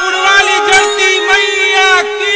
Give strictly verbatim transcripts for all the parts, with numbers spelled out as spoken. पुरवाली जलती मैया की।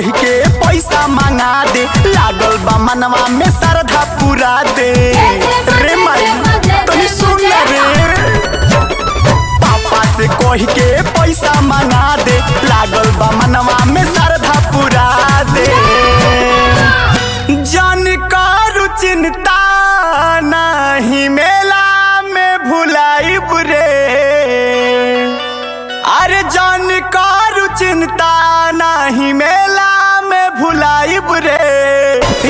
कही के पैसा मांगा दे, लागल बा मनवा में श्रद्धा पूरा दे। रे माई तनी सुन रे, पापा से कही के पैसा मांगा दे, लागल बा मनवा में श्रद्धा पूरा दे। जन करू चिंता नहीं मेला में भुलाइब रे, अरे जन करू चिंता नहीं मेला में भुलाइब रे।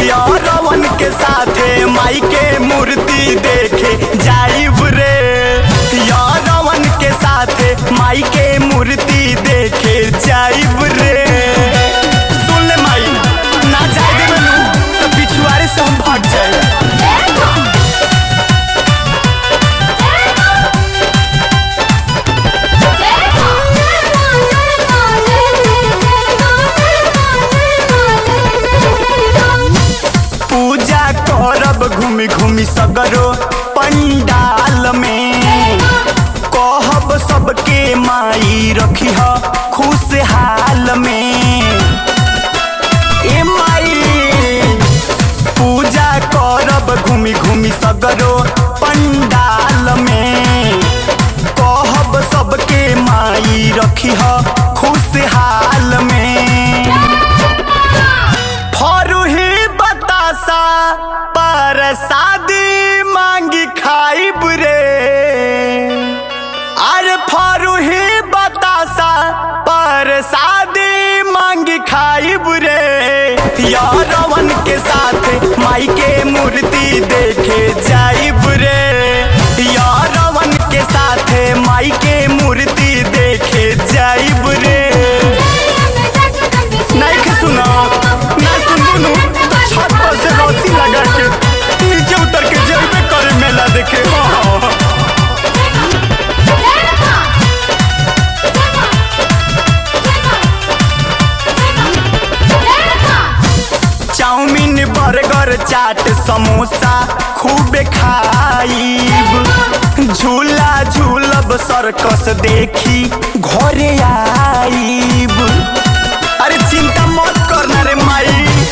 यारवन के साथे माई के मूर्ति देखे जाइब रे, यारवन के साथे माई के मूर्ति देखे जाइब रे। सुन ले माई ना जाए दे मनू तो पिछुआरे से हम भाग जाए। घूमी घूमी सगरो पंडाल में कहब सबके माई रखी हा खुशहाल में। ए माई पूजा करब घूमी घूमी सगरो पंडाल में कहब सबके माई रखी हा खुशहाल में। फरुही बतासा परसादी मांगी खाइब रे, अरे फरुही बतासा परसादी मांगी खाइब रे। यारवन के साथ माई के मूर्ति देखे जाइब रे, यारवन के साथ माई के मूर्ति देखे जाइब रे। नहीं सुना ना सुनू तो छत पर से रस्सी लगा के उतर के जलवे करे मेला देखे। चाउमीन बर्गर चाट समोसा खूबे खाइब, झूला झूलब सर्कस देखी घरे आइब। अरे चिंता मत करना रे माई,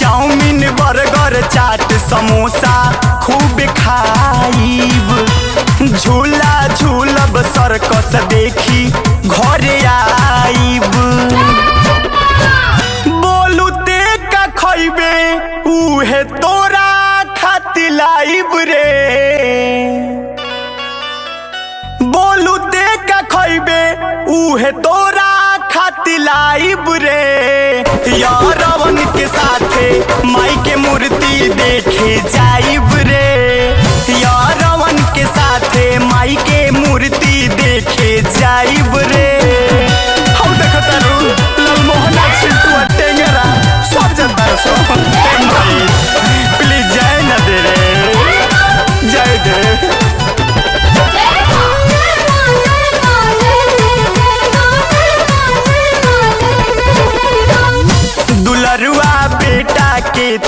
चाउमीन बर्गर चाट समोसा खूब खाइब, झूला झूलब सर्कस देखी घरे आइब। बोलू ते का खइबे उहे तोरा खतिलाइब रे, बोलू ते का खइबे उहे तोरा खतिलाइब रे। यारवन के साथे माई के मूर्ति देखे जाइब रे, यारवन के साथे माई के मूर्ति देखे जाइब रे। हम देखता रहू ललमोहन छिटू टेंगरा सब जनता सो प्लीज जाए ना दे रे, जाए दे।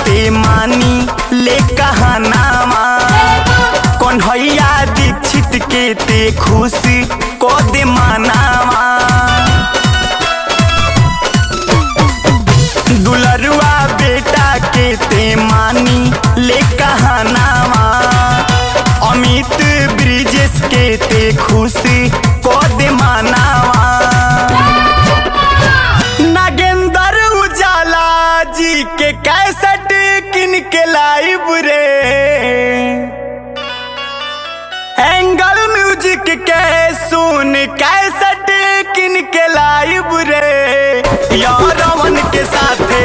ते मानी ले कहनावा कन्हैया दीक्षित के ते खुशी को दे मानावा। दुलरुआ बेटा के ते मानी ले कहनावा अमित ब्रिजेश के ते खुशी को दे मानावा। नागेंद्र उजाला जी के कैसे के लाइव रे, एंगल म्यूजिक के सुन कैसेट किन के लाइव रे। यारवन के साथे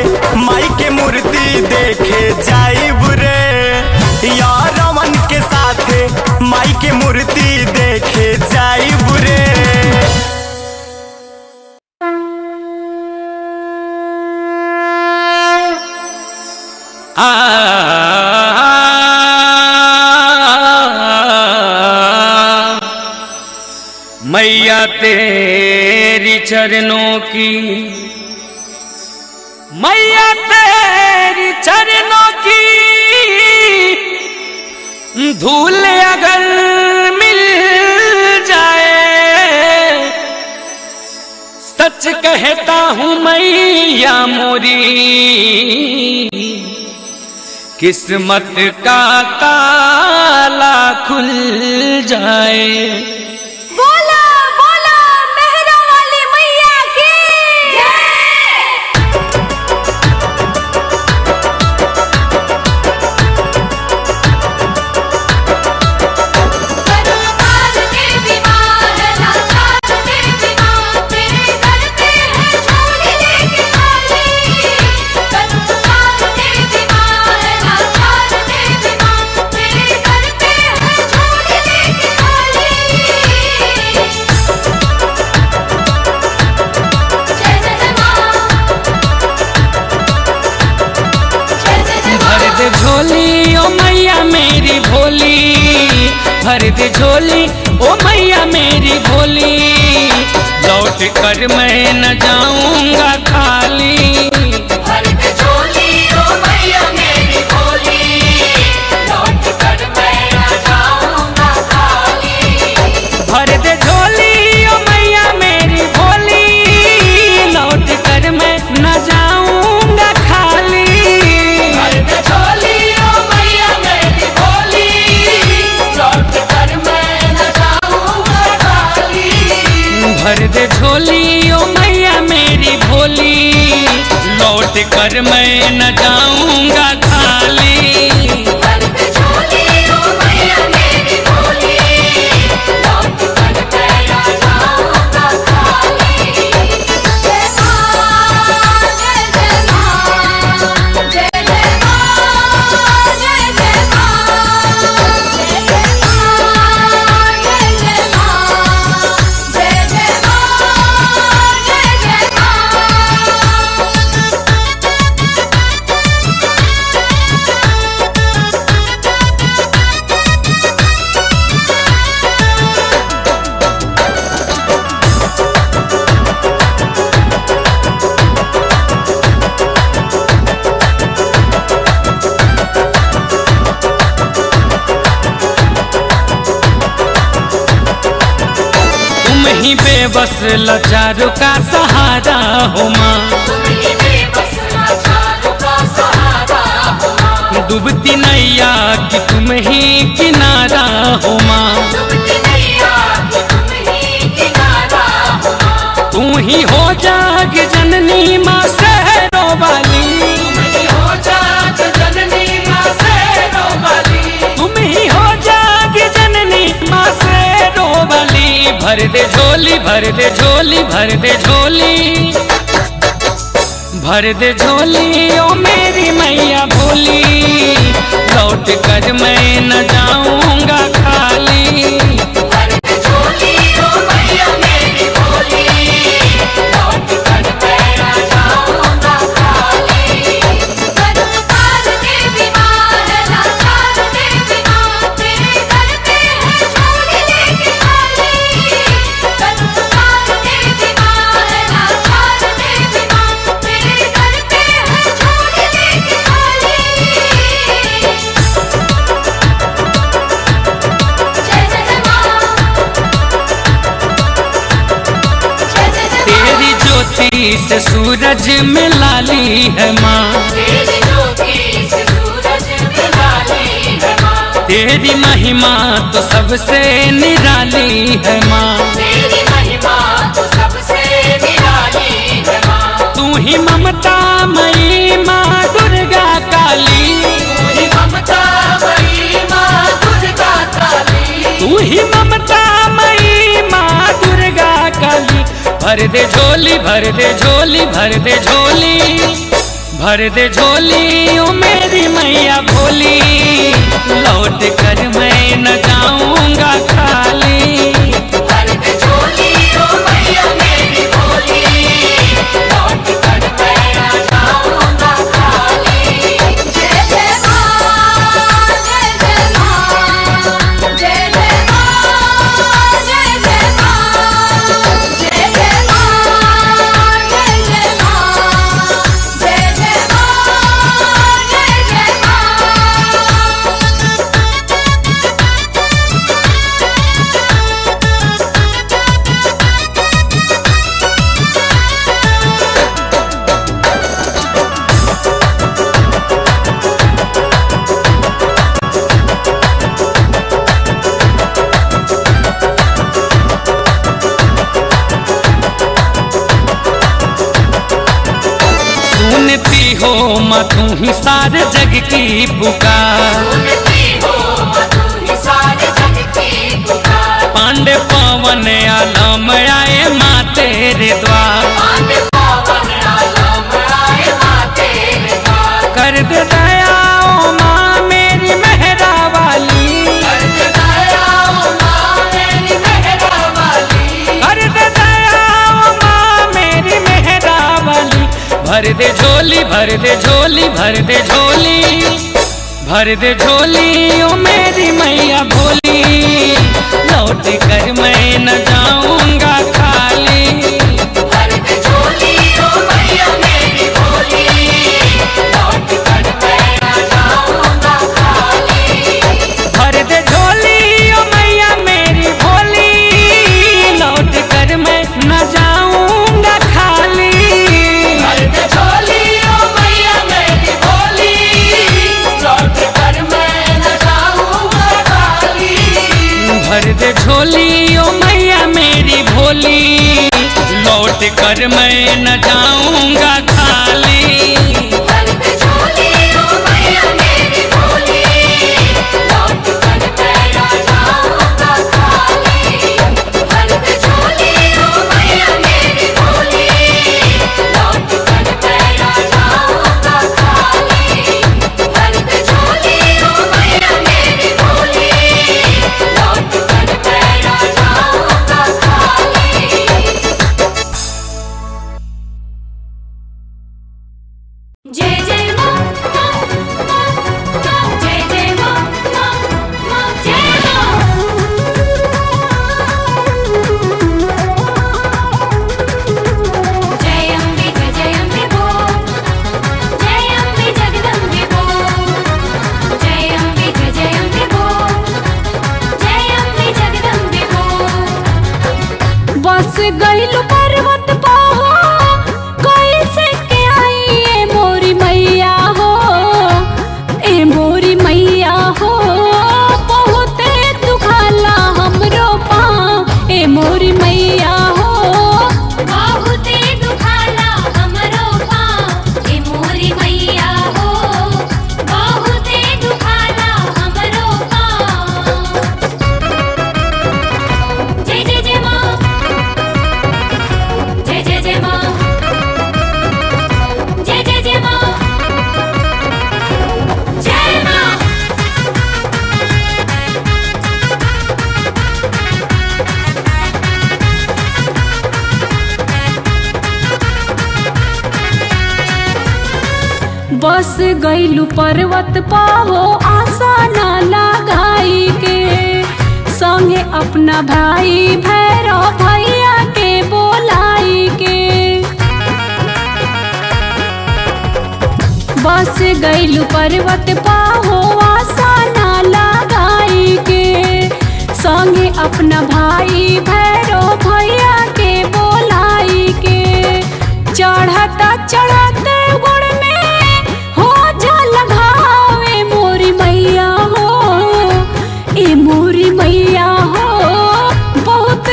माई के मूर्ति देखे जाइब रे, यारवन के साथे माई के मूर्ति देखे जाइब रे। आ, आ, आ, आ, मैया तेरी चरणों की, मैया तेरी चरणों की धूल अगर मिल जाए सच कहता हूँ मैया मोरी, किस्मत का ताला खुल जाए। बोला बोला मेहरा वाली मैया की झोली। ओ मैया मेरी भोली भर दे झोली, ओ मैया मेरी भोली, लौट कर मैं न जाऊंगा खाली। भर दे झोली ओ मैया मेरी भोली, लौट कर मैं न जाऊंगा खाली। भर दे झोली ओ मैया मेरी भोली, लौट कर मैं न जाऊंगा खाली। भर दे भर दे झोली ओ मैया मेरी भोली, लौट कर मैं न जाऊंगा खाली। बस लाचारों का सहारा हो माँ, डूबती नैया की तुम ही किनारा हो माँ। तू ही हो जाग जननी माँ शहरों वाली, तुम ही हो जाग जननी माँ शहरों वाली। भर दे झोली भर दे झोली भर दे झोली, भर दे झोली ओ मेरी मैया भोली, लौट कर मैं न जाऊंगा खाली। भर दे झोली ओ मैया मेरी भोली, लौट कर मैं न जाऊंगा खाली। से सूरज में लाली है माँ, तेरी महिमा तो सबसे निराली है माँ। तू ही ममता मई माँ दुर्गा काली, तू ही ममता मई माँ दुर्गा काली। भर दे झोली भर दे झोली भर दे झोली, भर दे झोली ओ मेरी मैया भोली, लौट कर मैं न जाऊंगा खाली। भर दे झोली ओ मैया मेरी भोली, लौट कर मैं न जाऊंगा खाली। जय जय मां जय जय मां जय जय मां जय जय मां हो माँ तू ही सारे जग की पुकार। पांडे पवन आलम आए माँ तेरे द्वार, कर दे दया ओ माँ मेरी मेहरा वाली, कर दे दया ओ माँ मेरी मेहरा वाली। भर दे झोली भर दे झोली भर दे झोली भर दे झोली ओ मेरी मैया भोली। लौट कर मैं न जाऊंगा खाली, लौट कर मैं न जाऊंगा खाली। बस गइलू पर्वत पाहो आशा ना लगाई के, संगे अपना भाई भैरव भैया के बोलाई के। बस गइलू पर्वत पाहो आशा ना लगाई के, संगे अपना भाई भैरव भैया के बोलाई के। चढ़ता चढ़ते मोरी मैया हो, बहुत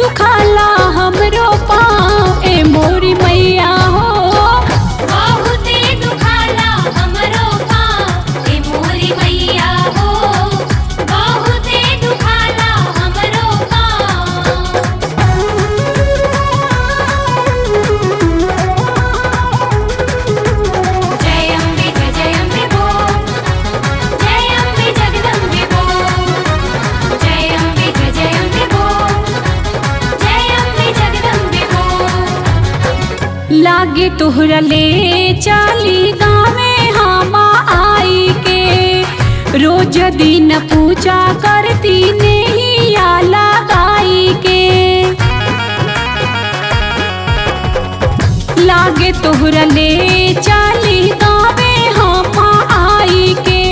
दुखाला हमरो पाँव, ए मोरी मैया हो, बहुत दुखाला हमरो पाँव, ए मोरी मैया हो, बहुत दुखाला हमरो पाँव। जय अम्बे जय अम्बे बोल, जय अम्बे जगदम्बे बोल, लागे तोहरा ले चाली गावे हामा आई के। रोज दिन पूजा करती नैया लगाई के, लागे तोहरा ले चाली गावे हामा आई के।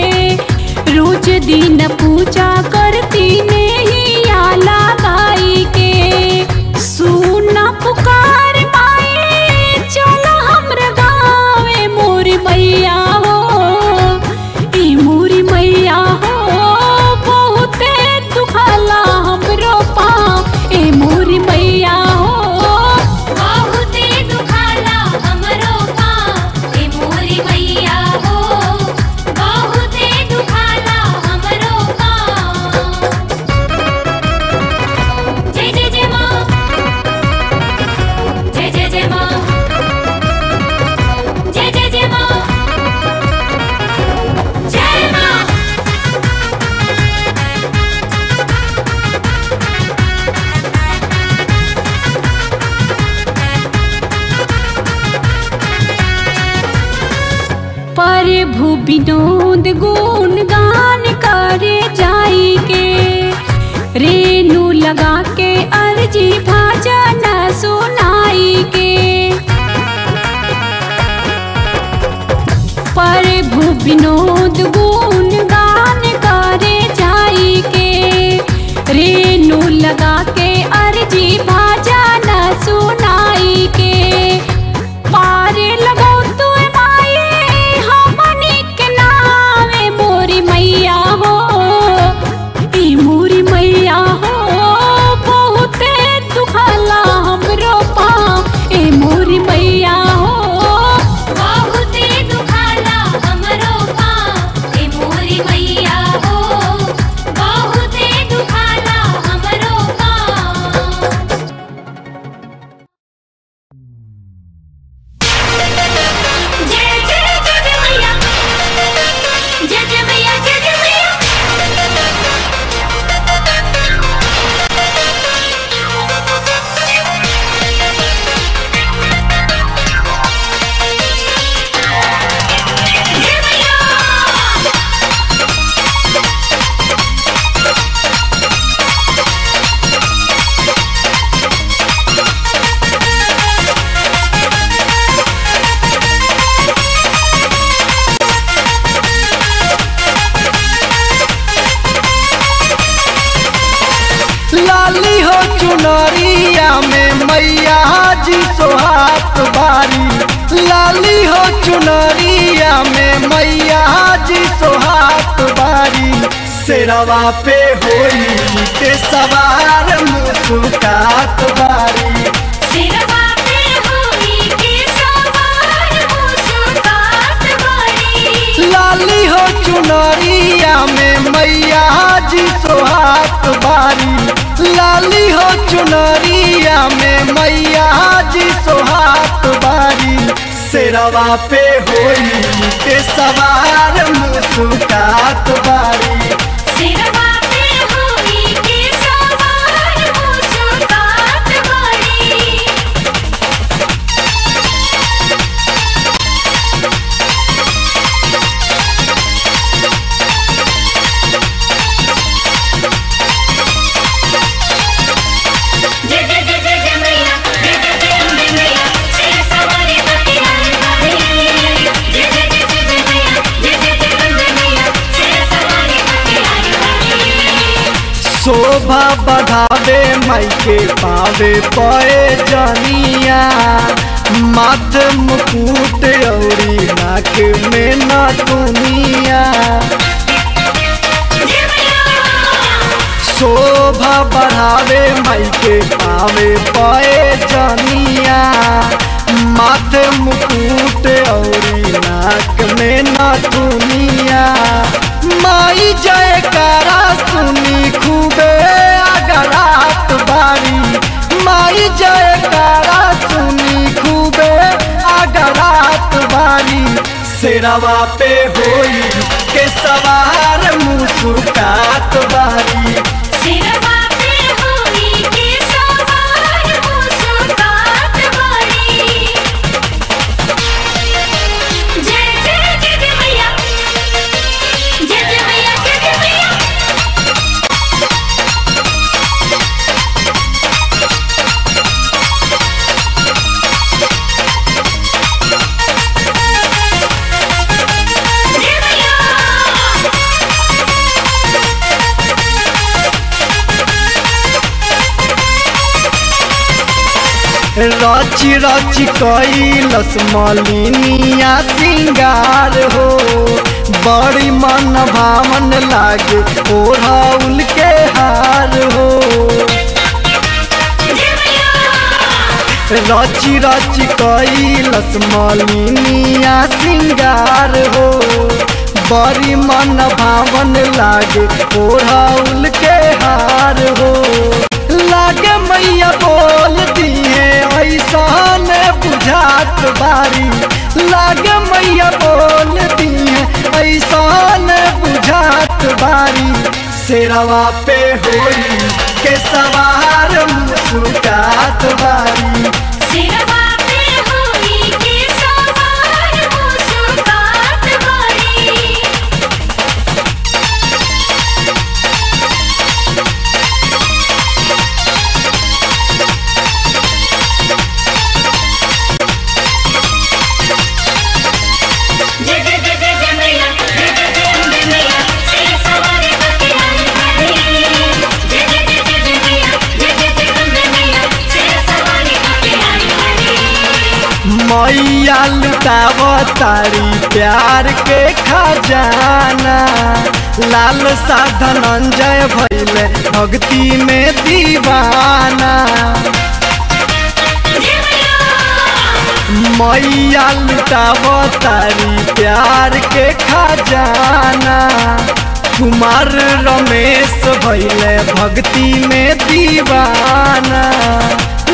रोज दिन पूजा करती नैया लगाई के। सुना पुकार मैया हो, ए मोरी मैया हो, बहुत दुखाला हमरो पाँव, विनोद गुण गान करे जाई के, रेणु लगा के अर्जी भाजा न सुनाई के। प्रभु विनोद गुण गान करे जाई के, रेणु लगा के अर्जी भाजा न सुनाई के। पारे लगा सेरवा पे होई के सवार मुस्कात बारी, सेरवा पे होई के सवार मुस्कात बारी। लाली हो चुनरिया में मैया जी सोहात बारी, लाली हो चुनरिया में मैया जी सोहात बारी। सेरवा पे होई के सवार मुस्कात बारी, सेरवा पे होई के सवार मुस्कात बारी। जय जय जय जय मैया, जय जय जय जय मैया, शेर सवारी पटियाली बारी। जय जय जय मैया, जय जय जय मैया, शेर सवारी पटियाली बारी। शोभा बढ़ावे माई के पावे पाए जानिया, माथ मुकुट औरी नाक में नाथुनिया। शोभा बढ़ावे माई के पावे पाए जानिया, माथे मुकुट औरी नाक में नाथुनिया। माई जयकारा सुनी खूबे अगरात बारी, माई जयकारा सुनी खूबे अगरात बारी। सेरवा पे होई के सवार मुस्कात बारी, सेरवा पे होई के सवार मुस्कात बारी। जय जय जय जय मैया, जय जय मैया, जय जय मैया। रच रच कैलस मलिनिया सिंगार हो, बड़ी मन भावन लागे ओढ़ाउल के हार हो। रच रच कैलस मलिनिया सिंगार हो, बड़ी मन भावन लागे ओढ़ाउल के हार हो। लागे मैया बोल दी है ऐसा ने बुझात बारी, लागे मैया बोल दी है ऐसा ने बुझात बारी। सेरवा पे होई के सवार मुस्कात बारी, सेरवा पे होई के सवार मुस्कात बारी। मैया लुटावतारी प्यार के खजाना, लाल साधनंजय भइले भक्ति में दीवाना। मैया लुटावतारी प्यार के खजाना, कुमार रमेश भइले भक्ति में दीवाना।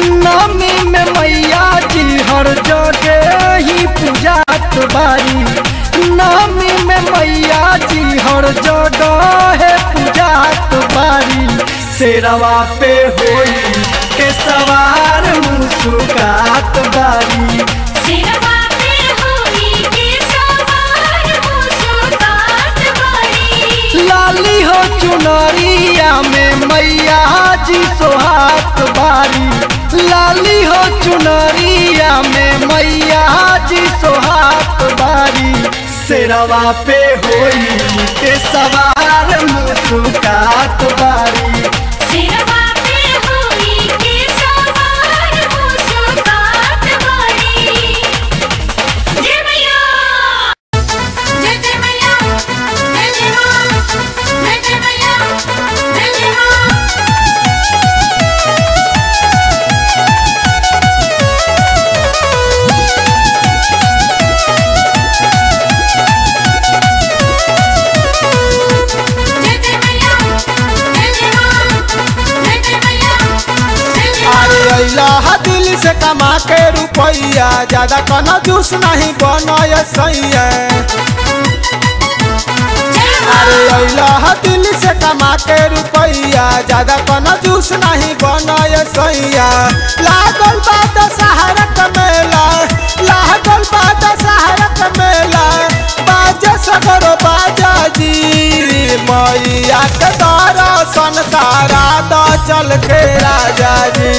नामी में मैया जी हर जगह ही पूजात बारी, नामी में मैया जी हर जगह है पूजात बारी। शेरवा पे होई के सवार मुस्कात बारी, शेरवा पे होई के सवार मुस्कात बारी। लाली हो चुनरिया में मैया जी सोहात बारी, लाली हो चुनरिया में मैया जी सोहात बारी। शेरवा पे होई के सवार मुस्कात बारी, शेरवा पे होई के सवार मुस्कात बारी। जय मैया, जय जय मैया, जय जय मां, जय मैया, जय जय मां। दिल से कमा के रुपया ज्यादा कना जूस नहीं बनाय सैया। अरे अइला दिल से कमा के रुपया ज्यादा कना जूस नहीं बनाय सैया। लागल बा दशहरा का मेला, लागल बा दशहरा का मेला। बाजा सगरो बाजा जी मैया के दर्शन करा दो चल के राजा जी।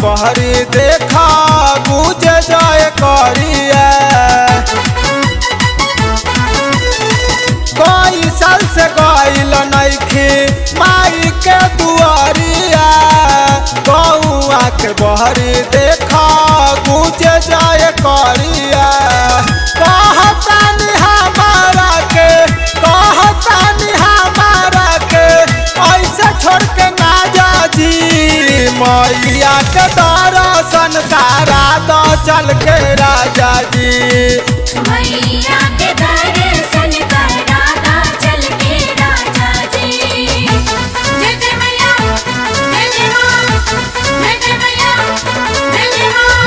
बहरी देखा पूजे जाए करिया, कोई साल से गइल नइखे माई के दुआरिया। गौआ के बहरी देखा पूजे जाए करिया। कहता नि हमारा के, कहता नि हमारा के ऐसे छोड़ के ना जा जी। मैया के दर्शन करा दो चल के राजा जी, मैया के दर्शन करा दो चल के राजा जी। जय जय मैया, जय जय मां, जय जय मैया, जय जय मां।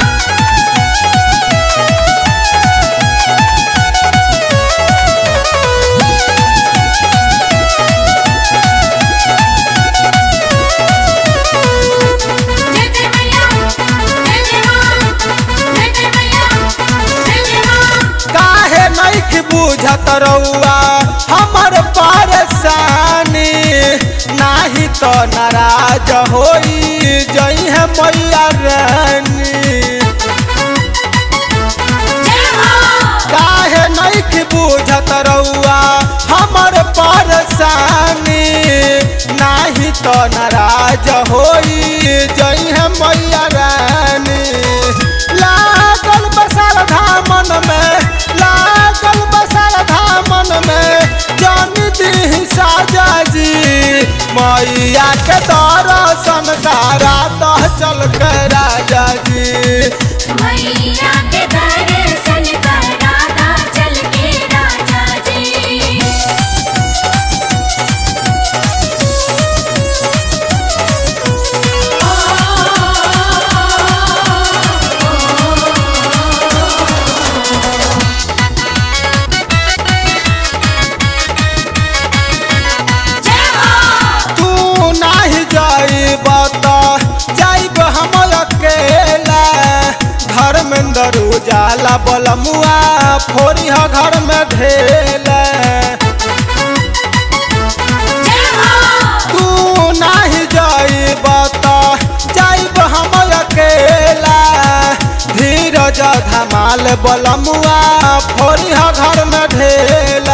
बुझत रहुआ हमर परेशानी, नाही तो नाराज होई जई है मैया रानी। काहे नहीं बुझत रहुआ हमर परेशानी, नाही तो नाराज होई जई है मैया रानी। लागल बसार धामन में, लागल बसार धामन में जानी दी साजा जी। मैया के दर्शन करा दो चल के राजा जी, मैया के दर्शन करा दो चल के राजा जी। काला बलमुआ फोरी ह घर में ढेल तू नहीं जाइब त जाइब हम अकेला धीरज धमाल बलमुआ फोरी ह घर में ढेल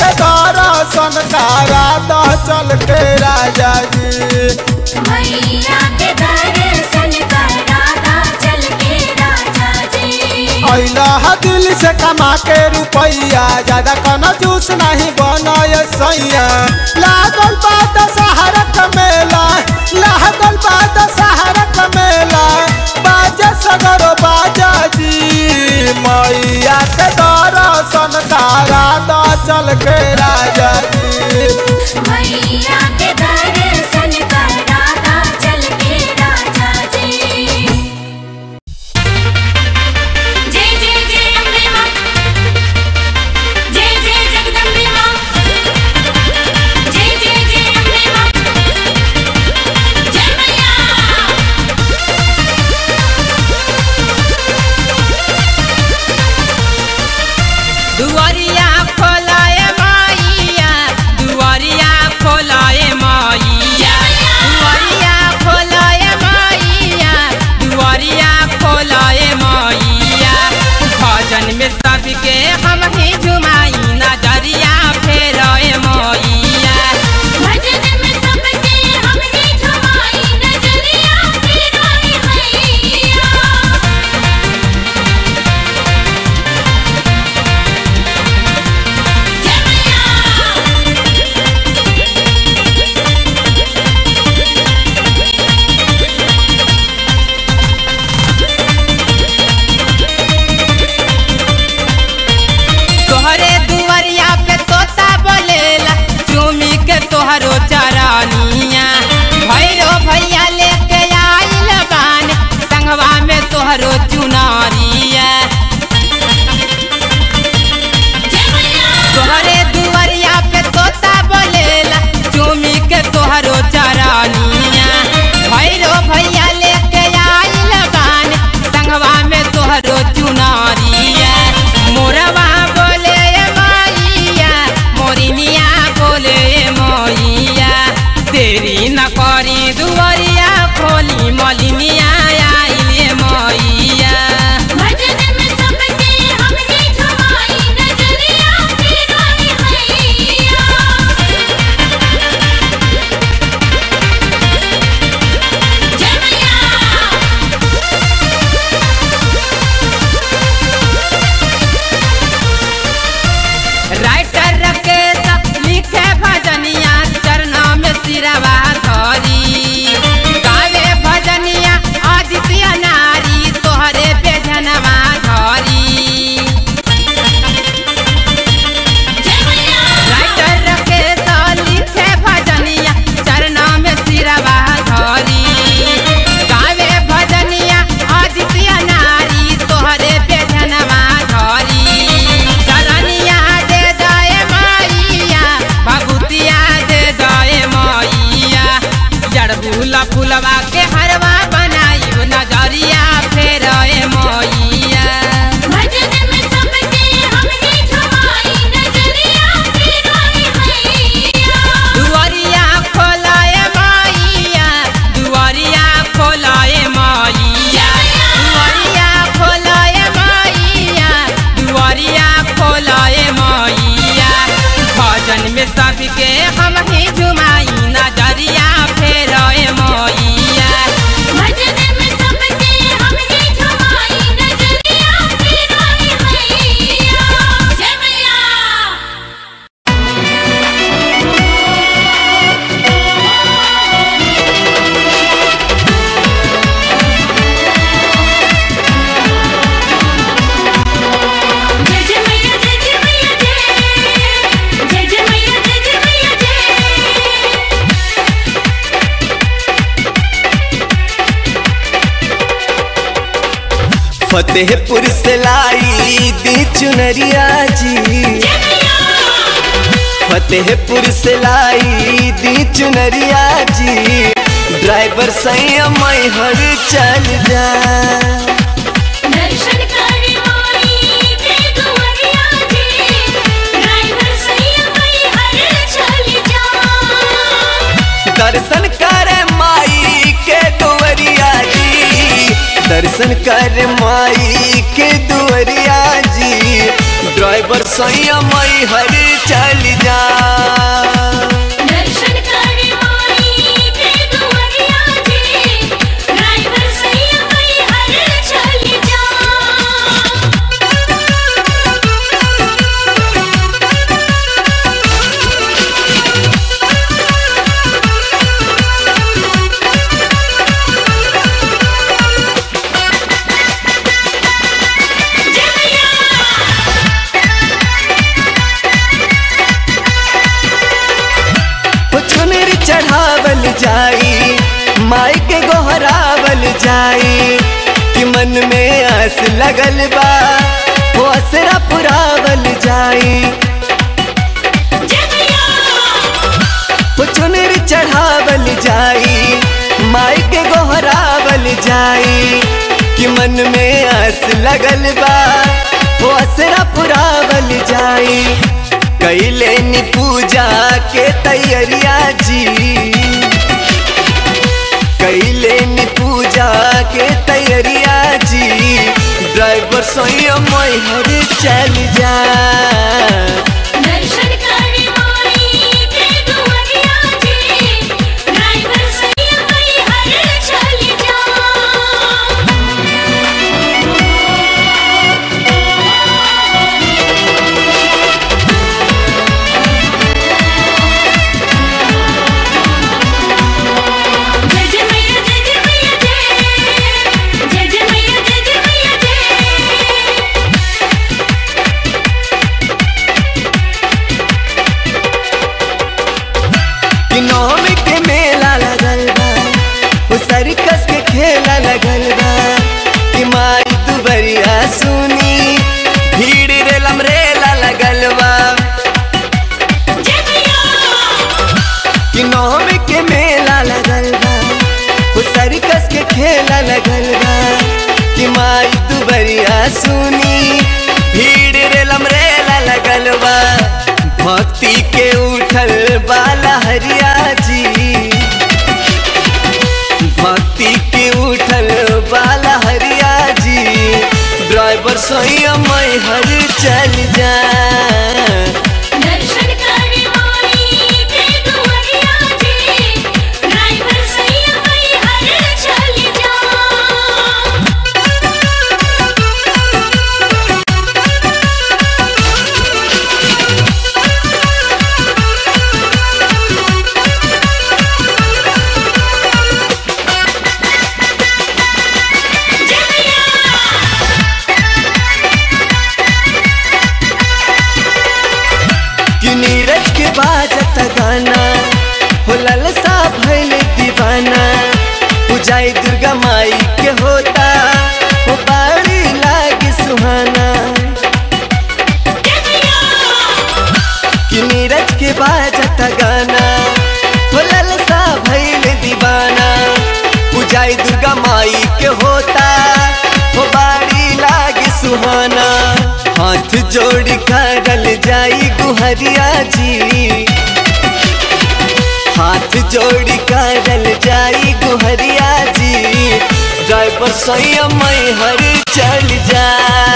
मैया के दर्शन करा द चल के राजा जी मैया के दर्शन करा द चल के राजा जी अइला दिल से कमा के रुपैया ज्यादा कोनो जूस नहीं बनय सैया लागल बात सहारा कमेला लागल बात सहारा कमेला बाजा सगर बाजा जी मैया के दर्शन करा चल के राजा जी मैया के दर्शन करा दा चल के राजा जी जय जय जय जगदम्बिका जय जय जगदम्बिका जय जय जय जगदम्बिका जय मैया दुआरिया सबके हम ही झुमाई नजरिया फेर मोइया भजन में सबके हम ही झुमाई नजरिया फेर मोइया तोहरो चरानिया भैरो भैया लेके आई लगान संगवा में तोहरो चुनारिया तोहरे दुआरिया पे तोता बोलेला चूमी के तोहरो चरानिया भैरो भैया लेके आई लगान संगवा में तोहरो चुनारिया मोरवा बोले माइया मोरिनिया बोले मोइया तेरी न करी दुआरिया खोली मलिनिया आइले मोइया भजन में सबके हम ही झुमाई नजरिया फेर मोइया जय मैया राइटर रखे सब लिखे भजनिया चरना में सिरवा धरी गावे भजनिया आदित्य नारी तोहरे पे धनवा धरी राइटर रखे तो लिखे भजनिया चरना में सिरवा धरी गावे भजनिया आदित्य नारी तोहरे पे धनवा धरी चरनिया दे जाए माइया भगुतिया दे जाए माइया जड़बुला फुलवा के हरवा बनाई नजरिया फेर मोइया भजन में सबके हम ही झुमाई नजरिया फेर मोइया दुआरिया खोलाए माइया दुआरिया खोलाए माइया दुआरिया खोलाए माइया दुआरिया खोलाए माइया भजन में सबके हम ही झुमाई नजरिया फेर मोइया भजन में सबके हम ही झुमाई नजरिया फेर मोइया जय मैया जय जय मैया जय जय मैया जय जय जय मैया जय जय मैया जय फतेहपुर से लाई दी चुनरिया जी फतेहपुर से लाई दी चुनरिया जी, ड्राइवर सैया मैं हर चल जा दर्शन करे माई के दुवरिया जी, दर्शन करे माई के दुवरिया जी, ड्राइवर सैया माई हर चल जा। चढ़ावल जाई माई के गोहरावल जाई कि मन में आस लगल बा वो असरा पुरावल जाई। चुनरी चढ़ावल जाई माई के गोहरावल जाई कि मन में आस लगल बा वो असरा पुरावल जाई। कैले नी पूजा के तैयारिया जी, कैले नी पूजा के तैयारिया जी, ड्राइवर सैया मैं हर चल जा। नौमी के मेला लगल बा वो सर्कस के खेला लगल बा कि माई दुबरिया सुनी भीड़ रे लमरेला लगल बा। कि नौमी के मेला लगल बा वो सर्कस के खेला लगल बा कि माई दुबरिया सुनी भीड़ रे लमरेला लगल बा। भक्ति के उठल बा लहरिया जी, भक्ति के उठल बा लहरिया जी, ड्राइवर सैया मैं हर चल जा। नीरज के बाजत गाना हो ललसा भइल दीवाना, पूजाई दुर्गा माई के होता वो बाड़ी लागी सुहाना। कि नीरज के बाजत गाना हो ललसा भइल दीवाना, पूजाई दुर्गा माई के होता वो बाड़ी लागी सुहाना। हाथ जोड़ करल जाई गुहरिया जी, हाथ जोड़ करल जाई गुहरिया जी, ड्राइवर सैया मैं हर चल जा।